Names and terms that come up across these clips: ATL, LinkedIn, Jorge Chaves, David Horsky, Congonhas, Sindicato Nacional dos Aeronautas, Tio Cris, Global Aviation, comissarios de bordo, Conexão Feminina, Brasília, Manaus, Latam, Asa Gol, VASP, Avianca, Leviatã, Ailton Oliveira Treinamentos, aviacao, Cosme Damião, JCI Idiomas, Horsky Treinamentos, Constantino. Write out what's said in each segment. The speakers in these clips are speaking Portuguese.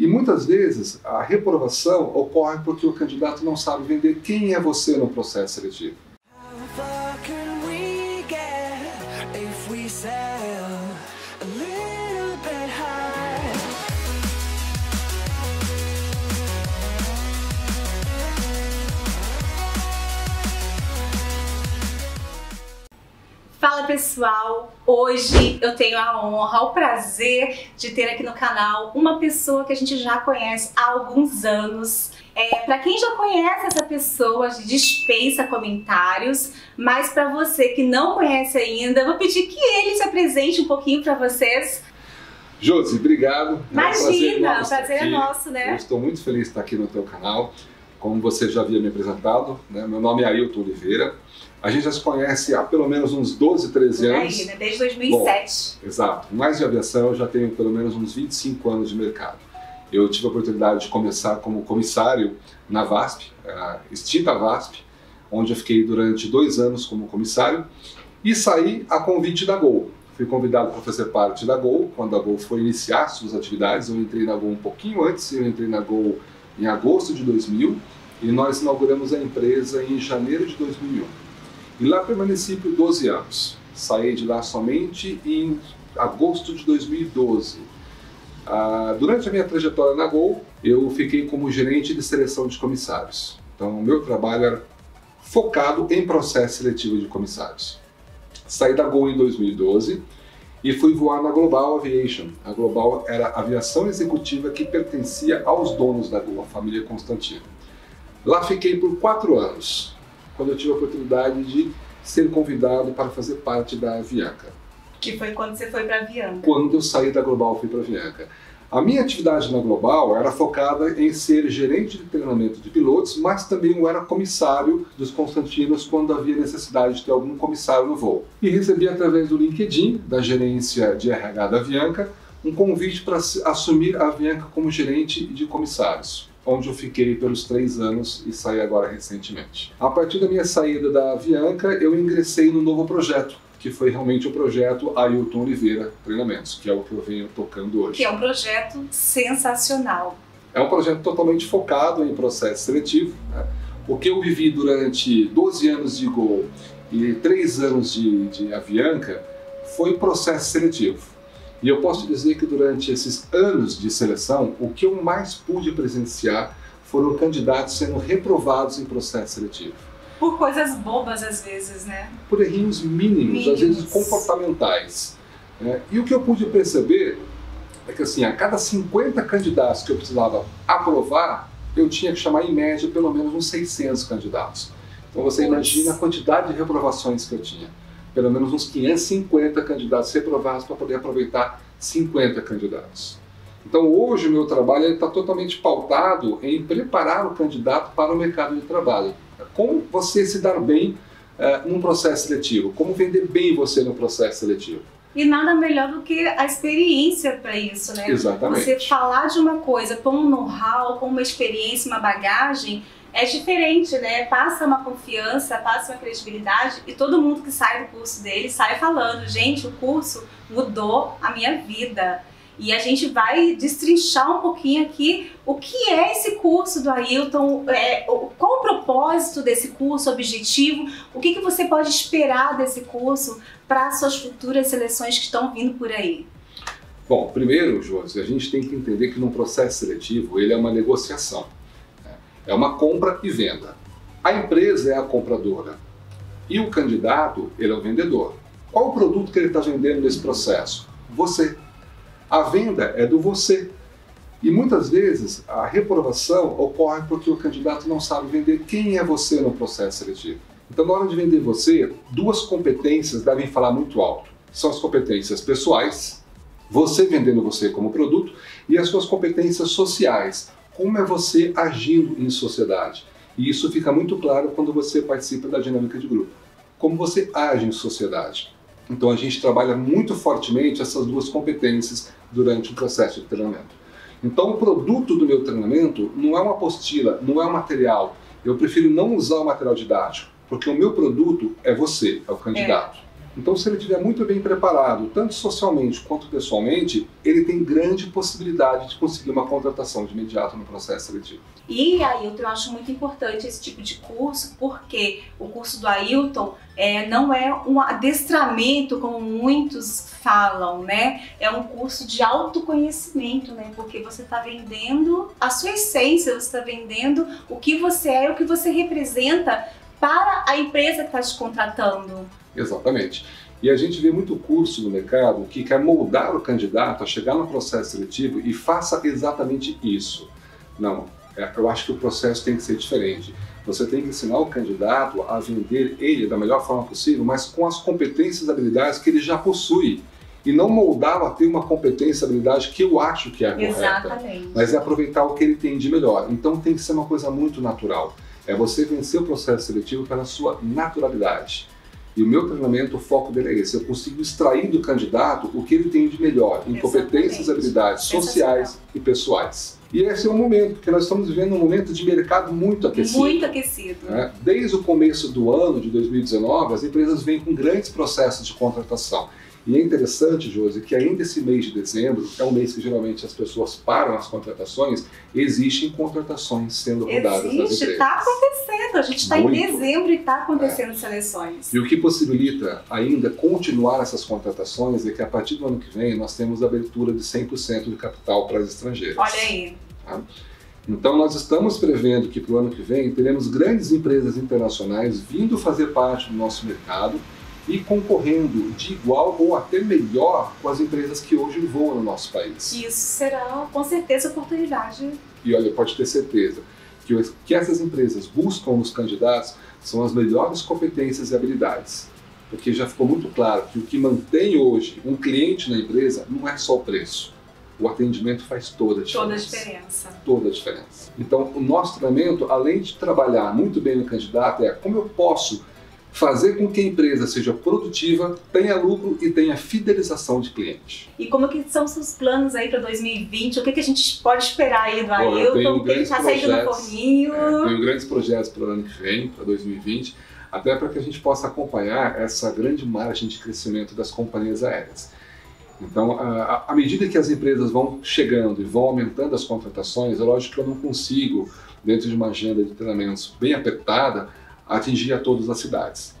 E muitas vezes a reprovação ocorre porque o candidato não sabe vender quem é você no processo seletivo. Fala pessoal, hoje eu tenho a honra, o prazer de ter aqui no canal uma pessoa que a gente já conhece há alguns anos. Para quem já conhece essa pessoa, dispensa comentários, mas para você que não conhece ainda, eu vou pedir que ele se apresente um pouquinho para vocês. Josi, obrigado. Imagina, o prazer é nosso, né? Eu estou muito feliz de estar aqui no teu canal. Como você já havia me apresentado, né? Meu nome é Ailton Oliveira. A gente já se conhece há pelo menos uns 12, 13 anos. Aí, né? Desde 2007. Bom, exato. Mas de aviação eu já tenho pelo menos uns 25 anos de mercado. Eu tive a oportunidade de começar como comissário na VASP, a extinta VASP, onde eu fiquei durante 2 anos como comissário e saí a convite da Gol. Fui convidado para fazer parte da Gol, quando a Gol foi iniciar suas atividades. Eu entrei na Gol um pouquinho antes, eu entrei na Gol em agosto de 2000 e nós inauguramos a empresa em janeiro de 2001. E lá permaneci por 12 anos. Saí de lá somente em agosto de 2012. Durante a minha trajetória na Gol, eu fiquei como gerente de seleção de comissários. Então, o meu trabalho era focado em processo seletivo de comissários. Saí da Gol em 2012 e fui voar na Global Aviation. A Global era a aviação executiva que pertencia aos donos da Gol, a família Constantino. Lá fiquei por 4 anos. Quando eu tive a oportunidade de ser convidado para fazer parte da Avianca. Que foi quando você foi para a Avianca? Quando eu saí da Global, fui para a Avianca. A minha atividade na Global era focada em ser gerente de treinamento de pilotos, mas também eu era comissário dos Constantinos quando havia necessidade de ter algum comissário no voo. E recebi através do LinkedIn, da gerência de RH da Avianca, um convite para assumir a Avianca como gerente de comissários, onde eu fiquei pelos 3 anos e saí agora recentemente. A partir da minha saída da Avianca, eu ingressei no novo projeto, que foi realmente o projeto Ailton Oliveira Treinamentos, que é o que eu venho tocando hoje. Que é um projeto sensacional. É um projeto totalmente focado em processo seletivo, né? O que eu vivi durante 12 anos de Gol e 3 anos de Avianca foi processo seletivo. E eu posso dizer que durante esses anos de seleção, o que eu mais pude presenciar foram candidatos sendo reprovados em processo seletivo. Por coisas bobas às vezes, né? Por errinhos mínimos, às vezes comportamentais. Né? E o que eu pude perceber é que assim, a cada 50 candidatos que eu precisava aprovar, eu tinha que chamar em média pelo menos uns 600 candidatos. Então você imagina a quantidade de reprovações que eu tinha. Pelo menos uns 550 candidatos reprovados para poder aproveitar 50 candidatos. Então hoje o meu trabalho está totalmente pautado em preparar o candidato para o mercado de trabalho. Como você se dar bem num processo seletivo, como vender bem você no processo seletivo. E nada melhor do que a experiência para isso, né? Exatamente. Você falar de uma coisa com um know-how, com uma experiência, uma bagagem, é diferente, né? Passa uma confiança, passa uma credibilidade e todo mundo que sai do curso dele sai falando, gente, o curso mudou a minha vida. E a gente vai destrinchar um pouquinho aqui o que é esse curso do Ailton, qual o propósito desse curso, objetivo, o que você pode esperar desse curso para suas futuras seleções que estão vindo por aí. Bom, primeiro, Josi, a gente tem que entender que num processo seletivo ele é uma negociação. É uma compra e venda. A empresa é a compradora e o candidato, ele é o vendedor. Qual o produto que ele está vendendo nesse processo? Você. A venda é do você. E muitas vezes a reprovação ocorre porque o candidato não sabe vender quem é você no processo seletivo. Então na hora de vender você, 2 competências devem falar muito alto. São as competências pessoais, você vendendo você como produto, e as suas competências sociais. Como é você agindo em sociedade? E isso fica muito claro quando você participa da dinâmica de grupo. Como você age em sociedade? Então a gente trabalha muito fortemente essas 2 competências durante o processo de treinamento. Então o produto do meu treinamento não é uma apostila, não é um material. Eu prefiro não usar o material didático, porque o meu produto é você, é o candidato. Então, se ele estiver muito bem preparado, tanto socialmente quanto pessoalmente, ele tem grande possibilidade de conseguir uma contratação de imediato no processo seletivo. E, Ailton, eu acho muito importante esse tipo de curso, porque o curso do Ailton não é um adestramento, como muitos falam, né? É um curso de autoconhecimento, né? Porque você está vendendo a sua essência, você está vendendo o que você é, o que você representa para a empresa que está te contratando. Exatamente. E a gente vê muito curso no mercado que quer moldar o candidato a chegar no processo seletivo e faça exatamente isso. Não, eu acho que o processo tem que ser diferente. Você tem que ensinar o candidato a vender ele da melhor forma possível, mas com as competências e habilidades que ele já possui. E não moldá-lo a ter uma competência e habilidade que eu acho que é a correta. Exatamente. Mas é aproveitar o que ele tem de melhor. Então tem que ser uma coisa muito natural. É você vencer o processo seletivo pela sua naturalidade. E o meu treinamento, o foco dele é esse. Eu consigo extrair do candidato o que ele tem de melhor em competências, habilidades sociais e pessoais. E esse é o momento, porque nós estamos vivendo um momento de mercado muito aquecido. Muito aquecido. Né? Desde o começo do ano de 2019, as empresas vêm com grandes processos de contratação. E é interessante, Josi, que ainda esse mês de dezembro, é um mês que geralmente as pessoas param as contratações, existem contratações sendo rodadas nas empresas. Está acontecendo, a gente está em dezembro e está acontecendo seleções. E o que possibilita ainda continuar essas contratações é que a partir do ano que vem nós temos a abertura de 100% de capital para as estrangeiras. Olha aí. Tá? Então nós estamos prevendo que para o ano que vem teremos grandes empresas internacionais vindo fazer parte do nosso mercado e concorrendo de igual ou até melhor com as empresas que hoje voam no nosso país. Isso será, com certeza, oportunidade. E olha, pode ter certeza que essas empresas buscam nos candidatos são as melhores competências e habilidades. Porque já ficou muito claro que o que mantém hoje um cliente na empresa não é só o preço. O atendimento faz toda a diferença. Toda a diferença. Toda a diferença. Então, o nosso treinamento, além de trabalhar muito bem no candidato, é como eu posso fazer com que a empresa seja produtiva, tenha lucro e tenha fidelização de cliente. E como que são seus planos aí para 2020? O que a gente pode esperar aí do Ailton? Tem já saído no forninho? Tenho grandes projetos para o ano que vem, para 2020, até para que a gente possa acompanhar essa grande margem de crescimento das companhias aéreas. Então, à medida que as empresas vão chegando e vão aumentando as contratações, é lógico que eu não consigo, dentro de uma agenda de treinamentos bem apertada, atingir a todas as cidades.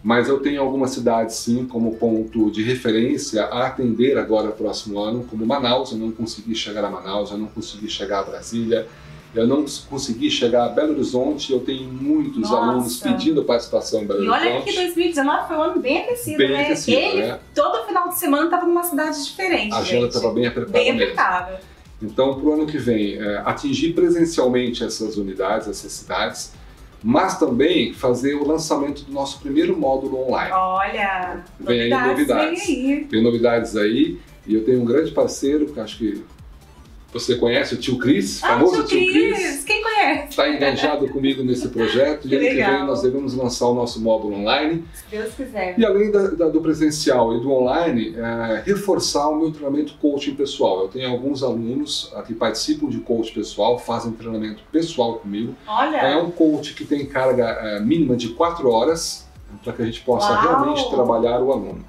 Mas eu tenho algumas cidades, sim, como ponto de referência a atender agora próximo ano, como Manaus. Eu não consegui chegar a Manaus, eu não consegui chegar a Brasília, eu não consegui chegar a Belo Horizonte. Eu tenho muitos alunos pedindo participação em Belo Horizonte. E olha que 2019 foi um ano bem aquecido, né? Aquecido, todo final de semana estava numa cidade diferente. A agenda estava bem apertada. Bem apertada. Então, para o ano que vem, atingir presencialmente essas unidades, essas cidades, mas também fazer o lançamento do nosso primeiro módulo online. Olha, vem novidades, vem novidades aí. E eu tenho um grande parceiro, que acho que você conhece, o Tio Cris, famoso Tio Cris. Quem conhece? Está engajado comigo nesse projeto. E ano que vem nós devemos lançar o nosso módulo online. Se Deus quiser. E além do presencial e do online, reforçar o meu treinamento coaching pessoal. Eu tenho alguns alunos que participam de coaching pessoal, fazem treinamento pessoal comigo. Olha! É um coach que tem carga mínima de 4 horas, para que a gente possa realmente trabalhar o aluno.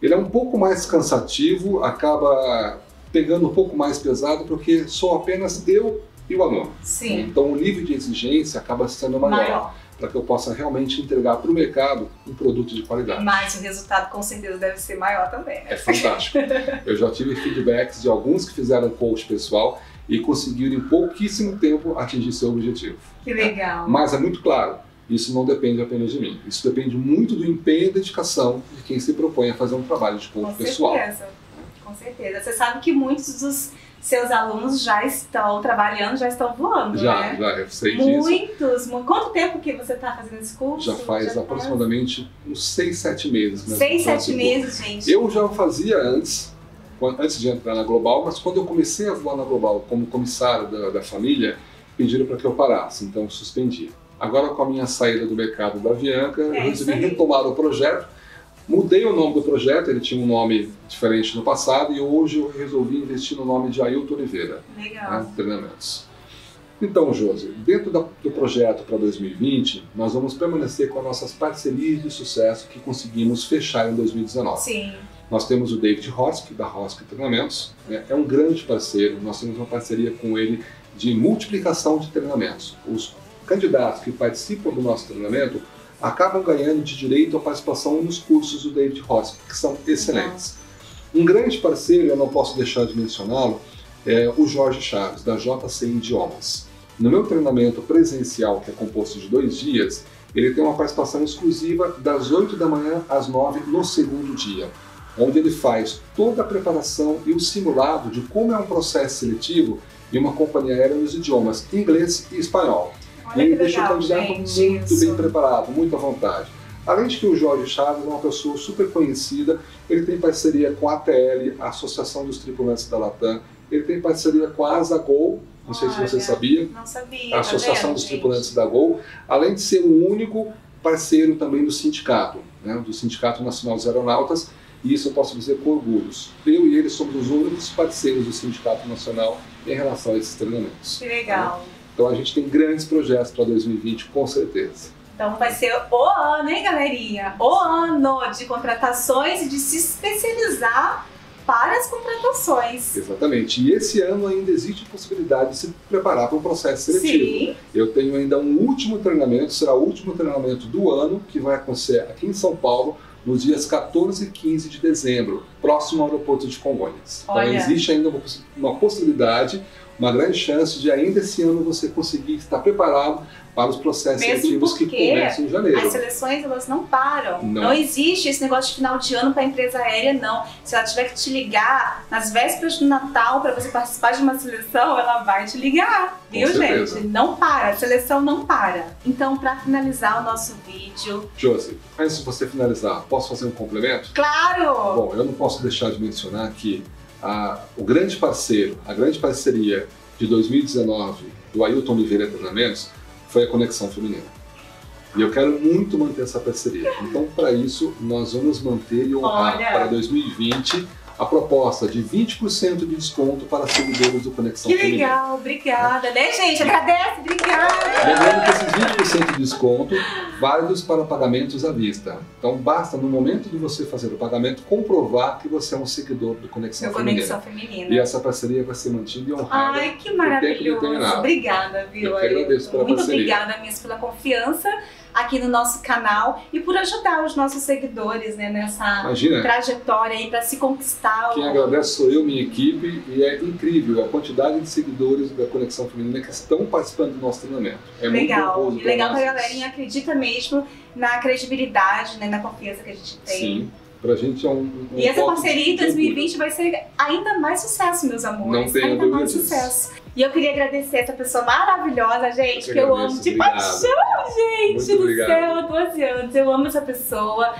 Ele é um pouco mais cansativo, acaba pegando um pouco mais pesado, porque sou apenas eu e o aluno. Sim. Então o nível de exigência acaba sendo maior, para que eu possa realmente entregar para o mercado um produto de qualidade. Mas o resultado com certeza deve ser maior também, né? É fantástico. Eu já tive feedbacks de alguns que fizeram coach pessoal e conseguiram em pouquíssimo tempo atingir seu objetivo. Que legal. Mas é muito claro, isso não depende apenas de mim. Isso depende muito do empenho e dedicação de quem se propõe a fazer um trabalho de coach pessoal. Com certeza. Com certeza. Você sabe que muitos dos seus alunos já estão trabalhando, já estão voando, né? Já, eu sei disso. Muitos. Quanto tempo que você está fazendo esse curso? Já faz aproximadamente uns 6 a 7 meses. 6 a 7 meses, gente. Eu já fazia antes de entrar na Global, mas quando eu comecei a voar na Global como comissário da família, pediram para que eu parasse, então eu suspendi. Agora, com a minha saída do mercado da Avianca, eu resolvi retomar o projeto. Mudei o nome do projeto, ele tinha um nome diferente no passado e hoje eu resolvi investir no nome de Ailton Oliveira Treinamentos. Então, Josi, dentro do projeto para 2020, nós vamos permanecer com as nossas parcerias de sucesso que conseguimos fechar em 2019. Sim. Nós temos o David Horsky, da Horsky Treinamentos, é um grande parceiro, nós temos uma parceria com ele de multiplicação de treinamentos. Os candidatos que participam do nosso treinamento acabam ganhando de direito à participação nos cursos do David Horsky, que são excelentes. Um grande parceiro, eu não posso deixar de mencioná-lo, é o Jorge Chaves, da JCI Idiomas. No meu treinamento presencial, que é composto de 2 dias, ele tem uma participação exclusiva das 8 da manhã às 9 no segundo dia, onde ele faz toda a preparação e o simulado de como é um processo seletivo em uma companhia aérea nos idiomas inglês e espanhol. Olha, e ele deixa o candidato muito bem preparado, muito à vontade. Além de que o Jorge Chaves é uma pessoa super conhecida, ele tem parceria com a ATL, a Associação dos Tripulantes da Latam, ele tem parceria com a Asa Gol, não sei se você sabia, não sabia, a Associação dos Tripulantes da Gol, além de ser o único parceiro também do sindicato, do Sindicato Nacional dos Aeronautas, e isso eu posso dizer com orgulhos. Eu e ele somos os únicos parceiros do Sindicato Nacional em relação a esses treinamentos. Que legal. Então a gente tem grandes projetos para 2020, com certeza. Então vai ser o ano, hein, galerinha? O ano de contratações e de se especializar para as contratações. Exatamente. E esse ano ainda existe a possibilidade de se preparar para um processo seletivo. Sim. Eu tenho ainda um último treinamento, será o último treinamento do ano, que vai acontecer aqui em São Paulo, nos dias 14 e 15 de dezembro, próximo ao aeroporto de Congonhas. Olha. Então existe ainda uma possibilidade, uma grande chance de ainda esse ano você conseguir estar preparado para os processos seletivos que começam em janeiro. As seleções, elas não param. Não existe esse negócio de final de ano para a empresa aérea, não. Se ela tiver que te ligar nas vésperas do Natal para você participar de uma seleção, ela vai te ligar, viu, gente? Não para, a seleção não para. Então, para finalizar o nosso vídeo... Josi, antes de você finalizar, posso fazer um complemento? Claro! Bom, eu não posso deixar de mencionar que o grande parceiro, a grande parceria de 2019 do Ailton Oliveira Treinamentos foi a Conexão Feminina. E eu quero muito manter essa parceria. Então, para isso, nós vamos manter e honrar para 2020 a proposta de 20% de desconto para seguidores do Conexão Feminina. Que legal, obrigada. Né, gente? Agradece, obrigada. Lembrando que esses 20% de desconto válidos para pagamentos à vista. Então basta, no momento de você fazer o pagamento, comprovar que você é um seguidor do Conexão Feminina. E essa parceria vai ser mantida e honrada. Ai, que maravilhoso. Obrigada, viu? Eu que agradeço pela parceria. Muito obrigada mesmo pela confiança aqui no nosso canal e por ajudar os nossos seguidores, né, nessa trajetória aí para se conquistar. Quem agradece sou eu, minha equipe, e é incrível a quantidade de seguidores da Conexão Feminina que estão participando do nosso treinamento. É muito legal. E legal que a galerinha acredita mesmo na credibilidade, né, na confiança que a gente tem. Sim. Pra gente é um e essa parceria em 2020 vai ser ainda mais sucesso, meus amores. Não tenho dúvida disso. E eu queria agradecer essa pessoa maravilhosa, gente, que eu amo de paixão, gente do céu, 12 anos. Eu amo essa pessoa.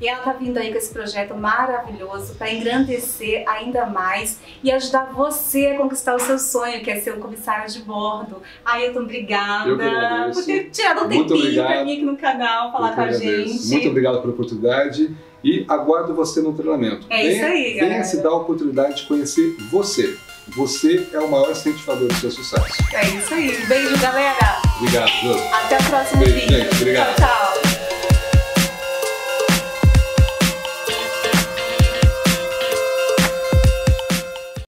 E ela tá vindo aí com esse projeto maravilhoso para engrandecer ainda mais e ajudar você a conquistar o seu sonho, que é ser um comissário de bordo. Ailton, obrigada por ter tirado um tempinho pra mim aqui no canal, falar com a gente. Muito obrigado pela oportunidade. E aguardo você no treinamento. É isso aí, galera. Venha se dar a oportunidade de conhecer você. Você é o maior incentivador do seu sucesso. É isso aí. Beijo, galera. Obrigado, Josi. Até o próximo vídeo. Gente, obrigado. Tchau, tchau.